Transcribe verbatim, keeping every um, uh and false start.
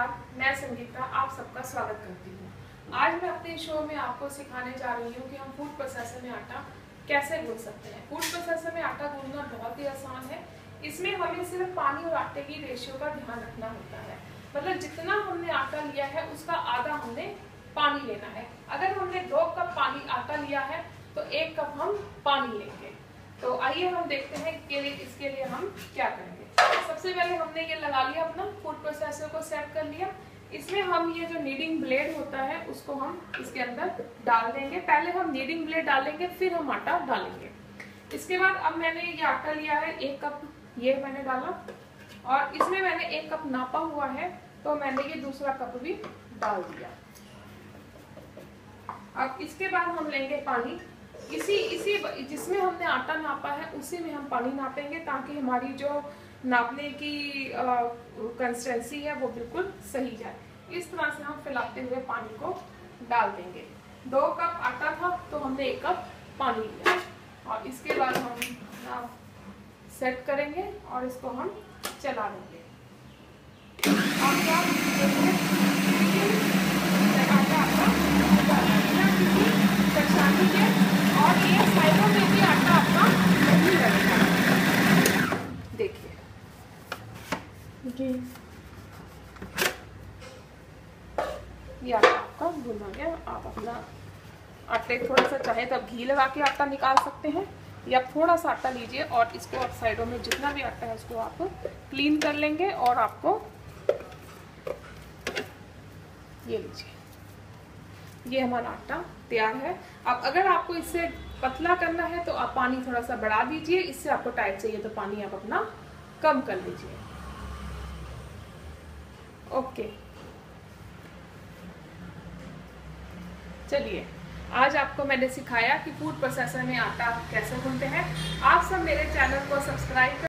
नमस्कार, मैं संगीता आप सबका स्वागत करती हूँ। आज मैं अपने शो में आपको सिखाने जा रही हूँ कि हम फूड प्रोसेसर में आटा कैसे गूंथ सकते हैं। फूड प्रोसेसर में आटा गूंथना बहुत ही आसान है। इसमें हमें सिर्फ पानी और आटे की रेशियो का ध्यान रखना होता है, मतलब जितना हमने आटा लिया है उसका आधा हमने पानी लेना है। अगर हमने दो कप पानी आटा लिया है तो एक कप हम पानी लेंगे। तो आइए हम देखते हैं कि इसके लिए हम क्या करेंगे। सबसे पहले हमने ये लगा लिया, अपना फूड प्रोसेसर को सेट कर लिया। इसमें हम ये जो नीडिंग ब्लेड होता है उसको हम इसके अंदर डाल देंगे। पहले हम नीडिंग ब्लेड डालेंगे, फिर हम आटा डालेंगे। इसके बाद अब मैंने ये आटा लिया है, एक कप ये मैंने डाला और इसमें मैंने एक कप नापा हुआ है तो मैंने ये दूसरा कप भी डाल दिया। अब इसके बाद हम लेंगे पानी। इसी इसी जिसमें हमने आटा नापा है उसी में हम पानी नापेंगे ताकि हमारी जो नापने की कंसिस्टेंसी है वो बिल्कुल सही जाए। इस तरह से हम फैलाते हुए पानी को डाल देंगे। दो कप आटा था तो हमने एक कप पानी लिया और इसके बाद हम सेट करेंगे और इसको हम चला देंगे। और ये साइडों में भी आटा आपका नहीं लगेगा। देखिए ये आटा आपका भुना गया। आप अपना आटे थोड़ा सा चाहे तब घी लगा के आटा निकाल सकते हैं या थोड़ा सा आटा लीजिए और इसको आप साइडों में जितना भी आटा है उसको आप क्लीन कर लेंगे। और आपको ये लीजिए, ये हमारा आटा तैयार है। अब अगर आपको इससे पतला करना है तो आप पानी थोड़ा सा बढ़ा दीजिए, इससे आपको टाइट चाहिए तो पानी आप अपना कम कर लीजिए। ओके, चलिए आज आपको मैंने सिखाया कि फूड प्रोसेसर में आटा कैसे गूंथते हैं। आप सब मेरे चैनल को सब्सक्राइब